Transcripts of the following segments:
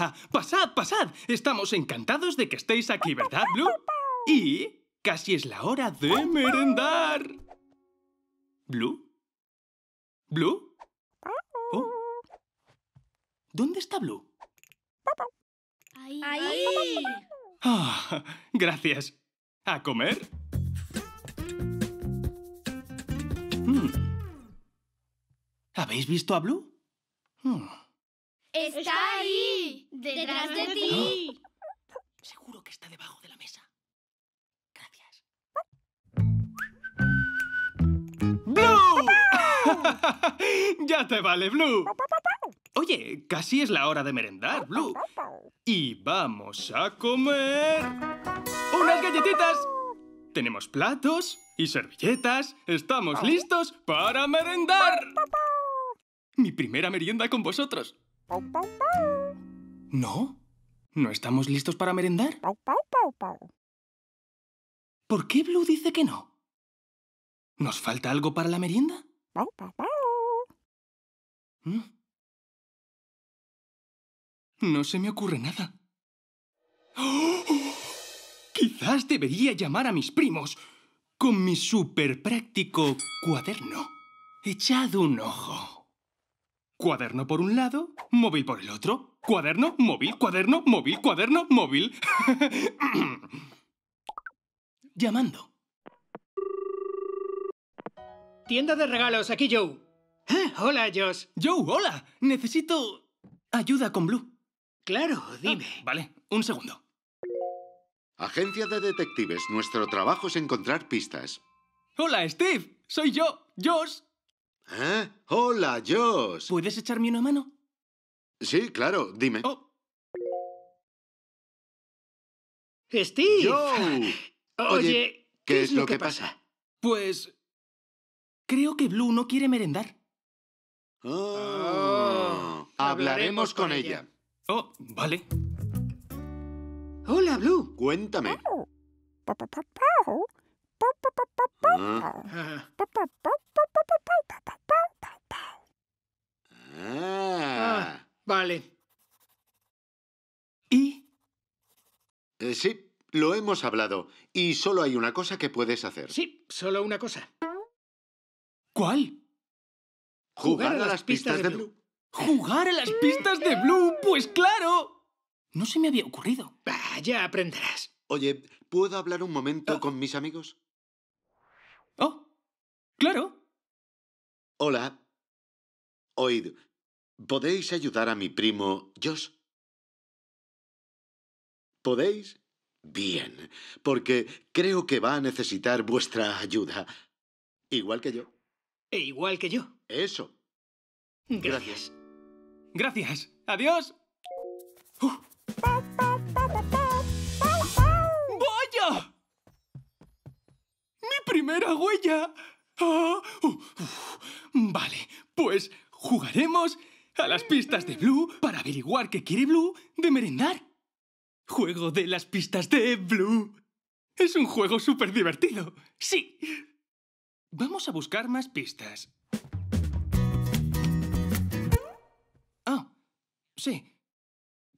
¡Hola! ¡Pasad, pasad! Estamos encantados de que estéis aquí, ¿verdad, Blue? Y casi es la hora de merendar. ¿Blue? ¿Blue? Oh. ¿Dónde está Blue? ¡Ahí! Ahí. Oh, gracias. ¿A comer? ¿Habéis visto a Blue? ¡Está ahí! ¡Detrás de ti! Oh. Seguro que está debajo de la mesa. Gracias. ¡Blue! ¡Ya te vale, Blue! Oye, casi es la hora de merendar, Blue. Y vamos a comer... ¡unas galletitas! Tenemos platos y servilletas. Estamos listos para merendar. Mi primera merienda con vosotros. ¿No? ¿No estamos listos para merendar? ¿Por qué Blue dice que no? ¿Nos falta algo para la merienda? No se me ocurre nada. ¡Oh! Quizás debería llamar a mis primos con mi súper práctico cuaderno. Echad un ojo. Cuaderno por un lado, móvil por el otro. Cuaderno, móvil, cuaderno, móvil, cuaderno, móvil. Llamando. Tienda de regalos, aquí Joe. Hola, Josh. Joe, hola. Necesito ayuda con Blue. Claro, dime. Ah, vale, un segundo. Agencia de detectives. Nuestro trabajo es encontrar pistas. Hola, Steve. Soy yo, Josh. ¿Eh? Hola, Josh. ¿Puedes echarme una mano? Sí, claro. Dime. Oh. Steve. Joe. Oye, ¿qué es lo que pasa? Pues... creo que Blue no quiere merendar. Oh. Hablaremos con ella. Oh, vale. Hola, Blue. Cuéntame. Vale. ¿Y? Sí, lo hemos hablado. Y solo hay una cosa que puedes hacer. Sí, solo una cosa. ¿Cuál? Jugar a las pistas de Blue. ¿Jugar a las pistas de Blue? ¡Pues claro! No se me había ocurrido. Ya aprenderás. Oye, ¿puedo hablar un momento con mis amigos? Oh, claro. Hola. Oíd, ¿podéis ayudar a mi primo Josh? ¿Podéis? Bien, porque creo que va a necesitar vuestra ayuda. Igual que yo. Igual que yo. Eso. Gracias. Gracias. Adiós. ¡Vaya! ¡Mi primera huella! Vale, pues jugaremos a las pistas de Blue para averiguar qué quiere Blue de merendar. Juego de las pistas de Blue. Es un juego súper divertido. Sí. Vamos a buscar más pistas. Ah, sí.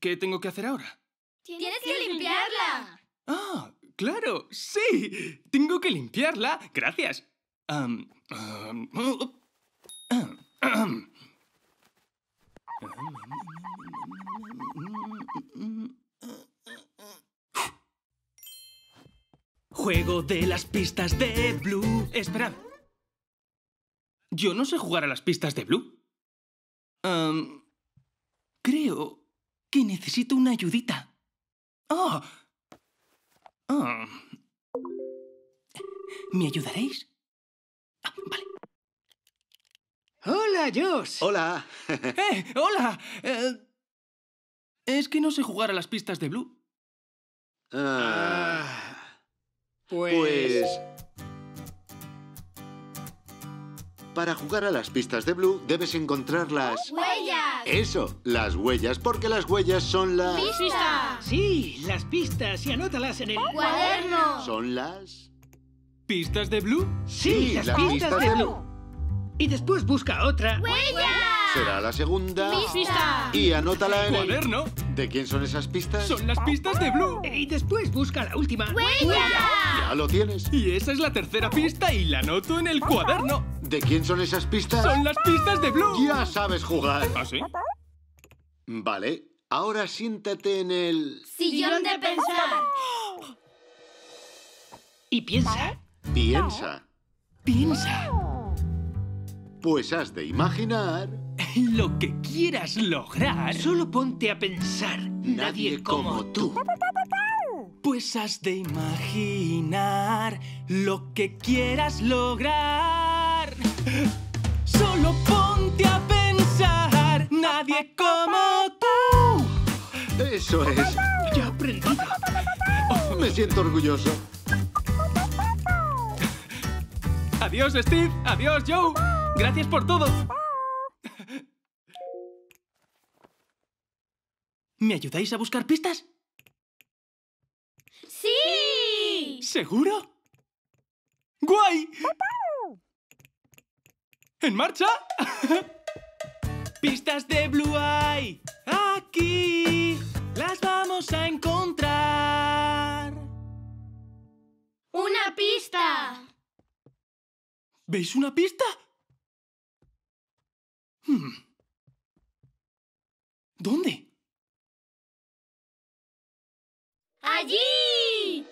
¿Qué tengo que hacer ahora? ¡Tienes que limpiarla! ¡Ah, claro! ¡Sí! ¡Tengo que limpiarla! ¡Gracias! Juego de las pistas de Blue. Esperad. Yo no sé jugar a las pistas de Blue. Creo... que necesito una ayudita. ¡Ah! ¡Ah! ¿Me ayudaréis? Ah, vale. ¡Hola, Josh! ¡Hola! ¡Hola! Es que no sé jugar a las pistas de Blue. Pues... para jugar a las pistas de Blue debes encontrar las... ¡huellas! Eso, las huellas, porque las huellas son las... ¡pistas! Sí, las pistas, y anótalas en el... ¡cuaderno! ¿Son las...? ¿Pistas de Blue? Sí, sí, las pistas de Blue. Y después busca otra... ¡huella! Será la segunda... ¡pista! Y anótala en el... ¡cuaderno! ¿De quién son esas pistas? ¡Son las pistas de Blue! Y después busca la última. ¡Huella! ¡Ya lo tienes! Y esa es la tercera pista y la anoto en el cuaderno. ¿De quién son esas pistas? ¡Son las pistas de Blue! ¡Ya sabes jugar! ¿Ah, sí? Vale, ahora siéntate en el... ¡sillón de pensar! Y piensa. Piensa. Piensa. Pues has de imaginar... lo que quieras lograr. Solo ponte a pensar. Nadie como tú. Pues has de imaginar lo que quieras lograr. Solo ponte a pensar. Nadie como tú. Eso es. Ya aprendí. Oh, me siento orgulloso. Adiós, Steve. Adiós, Joe. Gracias por todo. ¿Me ayudáis a buscar pistas? ¡Sí! ¿Seguro? ¡Guay! ¡En marcha! ¡Pistas de Blue hay aquí! ¡Las vamos a encontrar! ¡Una pista! ¿Veis una pista? ¿Dónde? ¡Allí!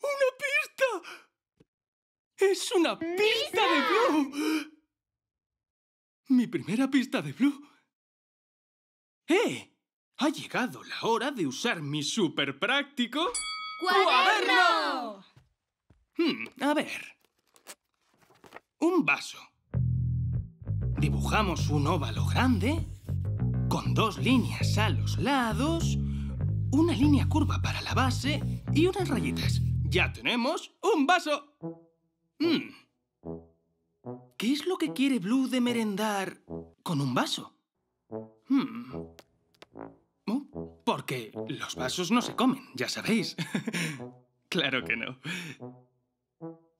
¡Una pista! ¡Es una pista de Blue! ¡Mi primera pista de Blue! ¡Eh! Ha llegado la hora de usar mi super práctico... ¡cuaderno! A ver... un vaso. Dibujamos un óvalo grande... con dos líneas a los lados, una línea curva para la base y unas rayitas. ¡Ya tenemos un vaso! ¿Qué es lo que quiere Blue de merendar con un vaso? Porque los vasos no se comen, ya sabéis. Claro que no.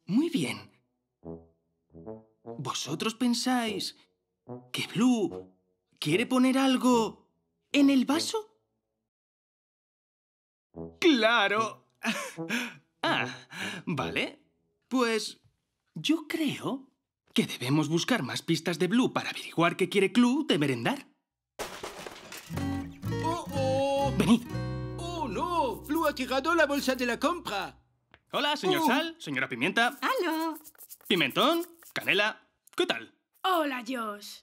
Muy bien. ¿Vosotros pensáis que Blue... ¿quiere poner algo en el vaso? ¡Claro! Vale. Pues yo creo que debemos buscar más pistas de Blue para averiguar qué quiere Blue de merendar. ¡Oh, oh! ¡Venid! ¡Oh, no! ¡Blue ha tirado la bolsa de la compra! Hola, señor Sal, señora Pimienta. ¡Aló! Pimentón, Canela, ¿qué tal? Hola, Josh.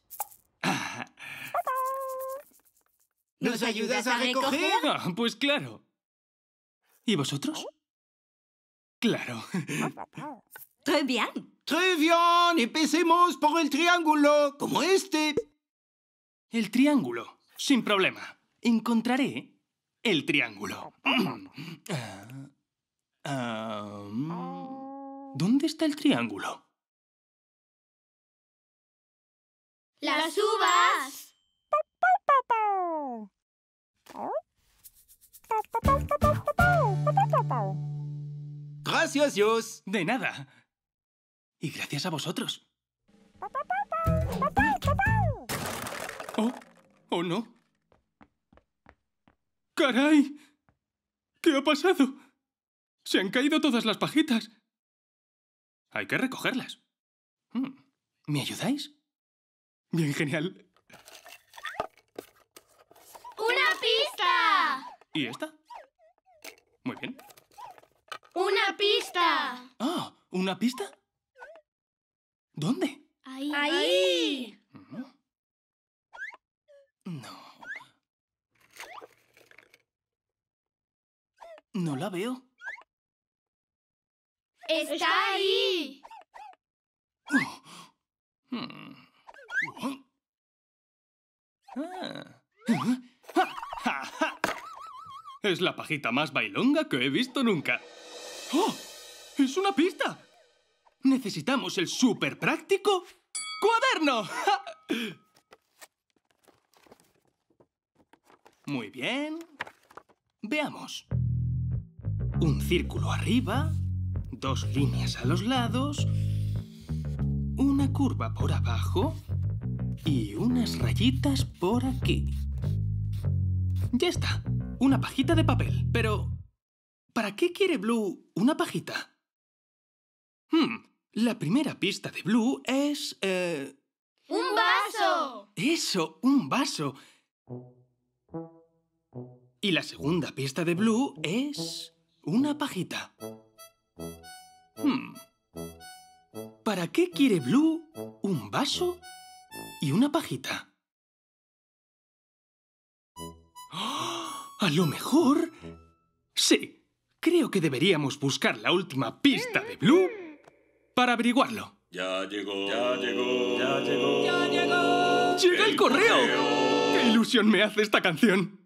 ¿Nos ayudas a recoger? Ah, pues claro. ¿Y vosotros? Claro. Très bien. Très bien. Empecemos por el triángulo, como este. El triángulo. Sin problema. Encontraré el triángulo. ¿Dónde está el triángulo? ¡Las uvas! Gracias, Dios. De nada. Y gracias a vosotros. Oh, no. ¡Caray! ¿Qué ha pasado? Se han caído todas las pajitas. Hay que recogerlas. ¿Me ayudáis? Bien, genial. ¡Una pista! ¿Y esta? Muy bien. ¡Una pista! Ah, ¿una pista? ¿Dónde? Ahí. Ahí. No. No la veo. ¡Está ahí! Es la pajita más bailonga que he visto nunca. ¡Oh! ¡Es una pista! Necesitamos el super práctico cuaderno. Muy bien. Veamos. Un círculo arriba, dos líneas a los lados, una curva por abajo... Y unas rayitas por aquí. Ya está. Una pajita de papel. Pero... ¿para qué quiere Blue una pajita? La primera pista de Blue es... ¡un vaso! Eso, un vaso. Y la segunda pista de Blue es... una pajita. ¿Para qué quiere Blue un vaso y una pajita? A lo mejor... sí, creo que deberíamos buscar la última pista de Blue para averiguarlo. Ya llegó, ya llegó, ya llegó, ya llegó. ¡Llega el correo! ¡Qué ilusión me hace esta canción!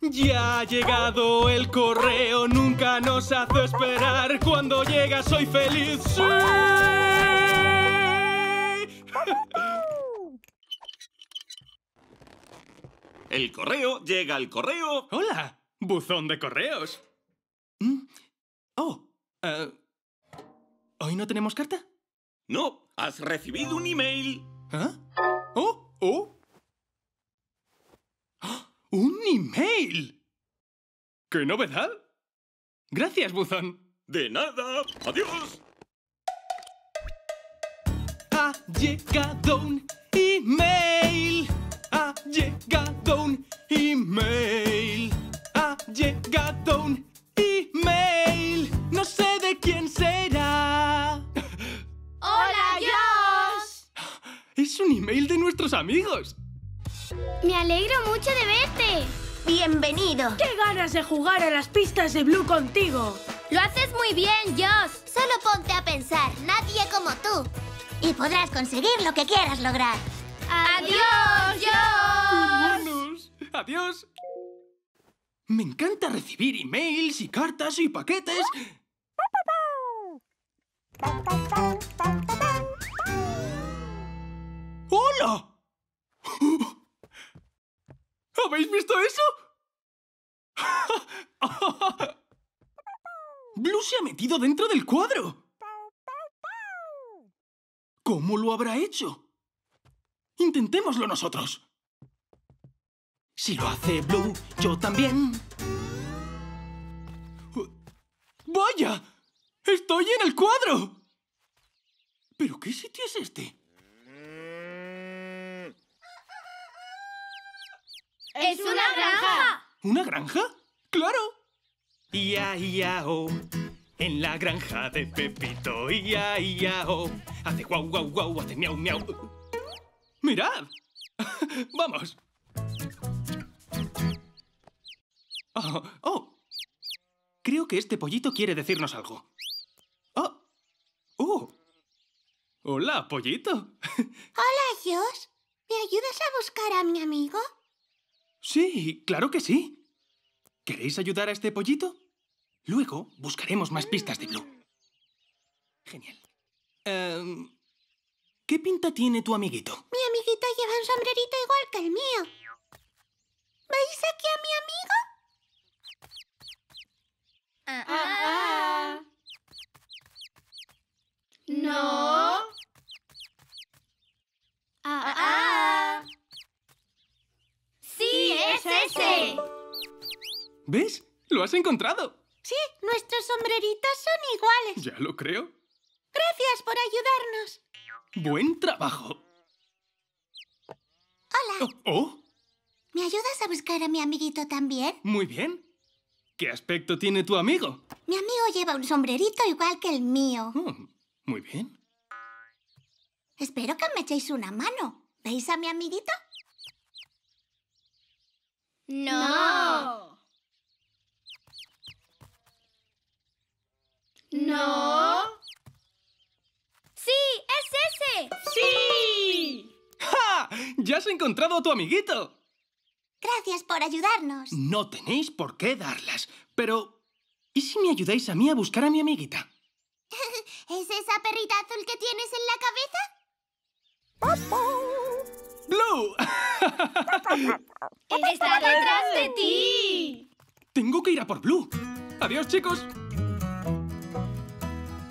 Ya ha llegado el correo, nunca nos hace esperar. Cuando llega soy feliz. ¡Sí! El correo, llega el correo. ¡Hola! Buzón de correos. ¿Hoy no tenemos carta? No, has recibido un email. ¿Ah? ¡Un email! ¡Qué novedad! Gracias, buzón. De nada. Adiós. Ha llegado un email. Ha llegado un email. Ha llegado un email. No sé de quién será. ¡Hola, Josh! Es un email de nuestros amigos. Me alegro mucho de verte. Bienvenido. ¡Qué ganas de jugar a las pistas de Blue contigo! Lo haces muy bien, Josh. Solo ponte a pensar, nadie como tú. Y podrás conseguir lo que quieras lograr. ¡Adiós, Josh! ¡Buenos! ¡Adiós! Me encanta recibir emails y cartas y paquetes. ¡Hola! ¿Habéis visto eso? ¡Blue se ha metido dentro del cuadro! ¿Cómo lo habrá hecho? Intentémoslo nosotros. Si lo hace Blue, yo también. ¡Vaya! ¡Estoy en el cuadro! ¿Pero qué sitio es este? ¡Es una granja! ¿Una granja? ¡Claro! Ia, ia, oh, en la granja de Pepito. Ia, ia, oh, hace guau, guau, guau, hace miau, miau. ¡Mirad! ¡Vamos! Creo que este pollito quiere decirnos algo. ¡Hola, pollito! Hola, Josh. ¿Me ayudas a buscar a mi amigo? Sí, claro que sí. ¿Queréis ayudar a este pollito? Luego buscaremos más pistas de Blue. Genial. ¿Qué pinta tiene tu amiguito? Mi amiguito lleva un sombrerito igual que el mío. ¿Veis aquí a mi amigo? No. ¡Sí, es ese! ¿Ves? ¡Lo has encontrado! Sí, nuestros sombreritos son iguales. Ya lo creo. Gracias por ayudarnos. ¡Buen trabajo! ¡Hola! ¿Me ayudas a buscar a mi amiguito también? Muy bien. ¿Qué aspecto tiene tu amigo? Mi amigo lleva un sombrerito igual que el mío. Muy bien. Espero que me echéis una mano. ¿Veis a mi amiguito? ¡No! ¡No! ¡Sí! ¡Es ese! ¡Sí! ¡Ja! ¡Ya has encontrado a tu amiguito! Gracias por ayudarnos. No tenéis por qué darlas, pero... ¿y si me ayudáis a mí a buscar a mi amiguita? ¿Es esa perrita azul que tienes en la cabeza? ¡Blue! ¡Él está detrás de ti! Tengo que ir a por Blue. ¡Adiós, chicos!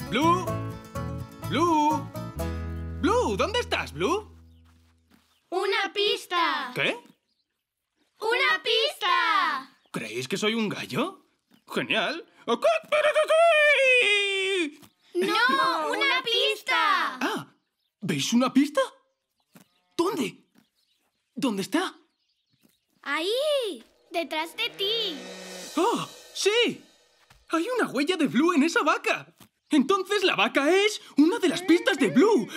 ¡Blue! ¡Blue! ¡Blue! ¿Dónde estás, Blue? ¡Una pista! ¿Qué? ¡Una pista! ¿Creéis que soy un gallo? ¡Genial! ¡No! ¡Una pista! Ah, ¿veis una pista? ¿Dónde? ¿Dónde está? ¡Ahí! ¡Detrás de ti! ¡Oh, sí! ¡Hay una huella de Blue en esa vaca! Entonces la vaca es una de las pistas de Blue.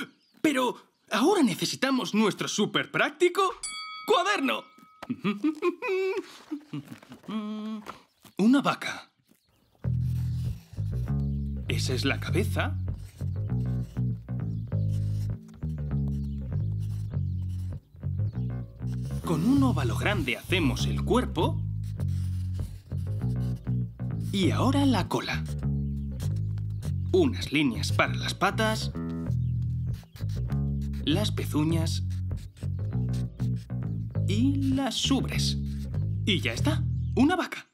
Pero ahora necesitamos nuestro súper práctico cuaderno. Una vaca. Esa es la cabeza. Con un óvalo grande hacemos el cuerpo. Y ahora la cola. Unas líneas para las patas, las pezuñas y las ubres. Y ya está, una vaca.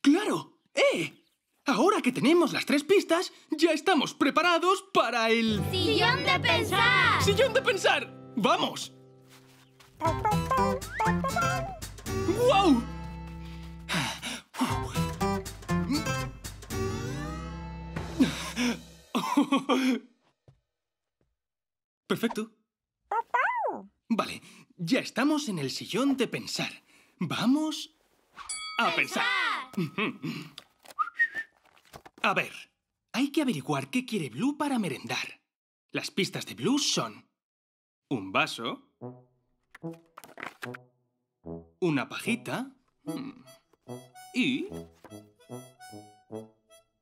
¡Claro! ¡Eh! Ahora que tenemos las tres pistas, ya estamos preparados para el... ¡Sillón de pensar! ¡Sillón de pensar! ¡Vamos! ¡Guau! Perfecto. Vale, ya estamos en el sillón de pensar. Vamos a pensar. A ver, hay que averiguar qué quiere Blue para merendar. Las pistas de Blue son un vaso, una pajita y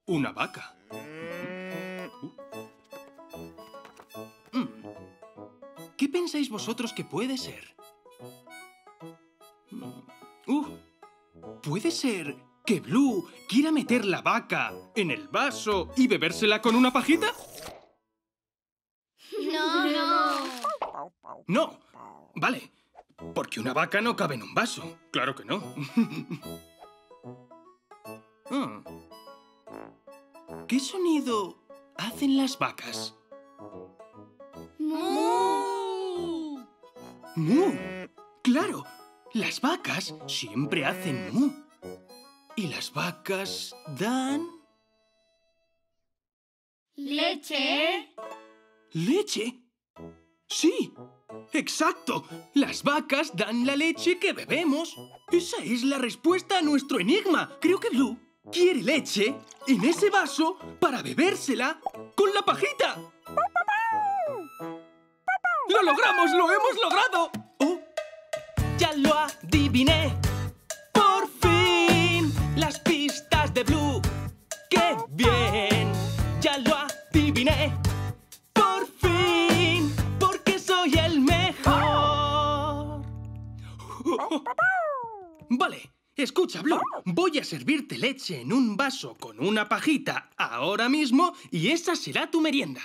una vaca. ¿Qué pensáis vosotros que puede ser? ¿Puede ser que Blue quiera meter la vaca en el vaso y bebérsela con una pajita? No. No, vale. Porque una vaca no cabe en un vaso. Claro que no. ¿Qué sonido hacen las vacas? ¡Mu! ¡Mu! ¡Claro! Las vacas siempre hacen mu. Y las vacas dan... ¿Leche? ¿Leche? ¡Sí! ¡Exacto! Las vacas dan la leche que bebemos. Esa es la respuesta a nuestro enigma. Creo que Blue quiere leche en ese vaso para bebérsela con la pajita. ¡Lo logramos! ¡Lo hemos logrado! ¡Oh! ¡Ya lo adiviné! ¡Por fin! ¡Las pistas de Blue! ¡Qué bien! ¡Ya lo adiviné! ¡Por fin! ¡Porque soy el mejor! Vale, escucha, Blue. Voy a servirte leche en un vaso con una pajita ahora mismo y esa será tu merienda.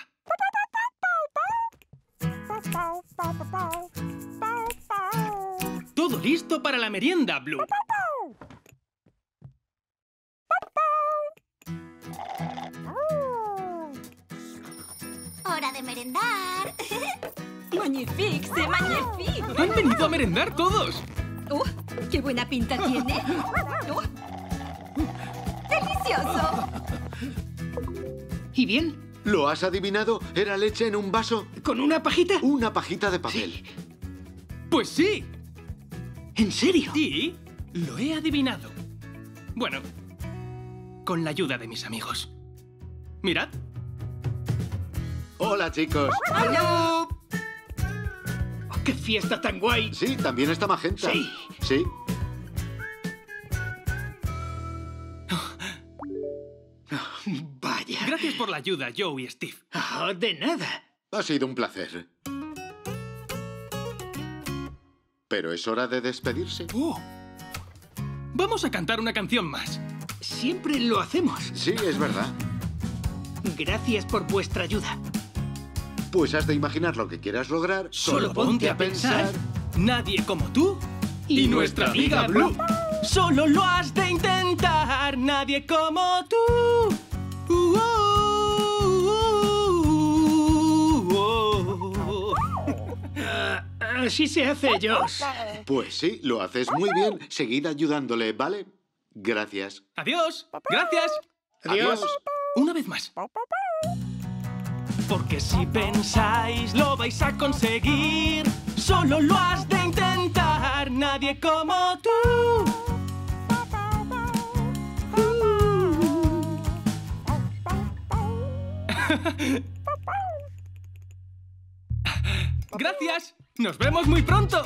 Todo listo para la merienda, Blue. ¡Hora de merendar! ¡Magnifique, c'est magnifique! ¡Han venido a merendar todos! ¡Oh, qué buena pinta tiene! ¡Oh! ¡Delicioso! ¿Y bien? ¿Lo has adivinado? ¿Era leche en un vaso? ¿Con una pajita? Una pajita de papel. Sí. ¡Pues sí! ¿En serio? Sí, lo he adivinado. Bueno, con la ayuda de mis amigos. Mirad. ¡Hola, chicos! ¡Hola! Oh, ¡qué fiesta tan guay! Sí, también está magenta. Sí. Sí. Vaya. Gracias por la ayuda, Joe y Steve. Oh, de nada. Ha sido un placer. Pero es hora de despedirse. Oh. Vamos a cantar una canción más. Siempre lo hacemos. Sí, es verdad. Gracias por vuestra ayuda. Pues has de imaginar lo que quieras lograr. Solo ponte a pensar. Nadie como tú y nuestra amiga Blue. Solo lo has de intentar. Nadie como tú. Así se hace, Josh. Pues sí, lo haces muy bien. Seguid ayudándole, ¿vale? Gracias. Adiós. Gracias. Adiós. Adiós. Una vez más. Porque si pensáis, lo vais a conseguir. Solo lo has de intentar. Nadie como tú. Gracias. Nos vemos muy pronto.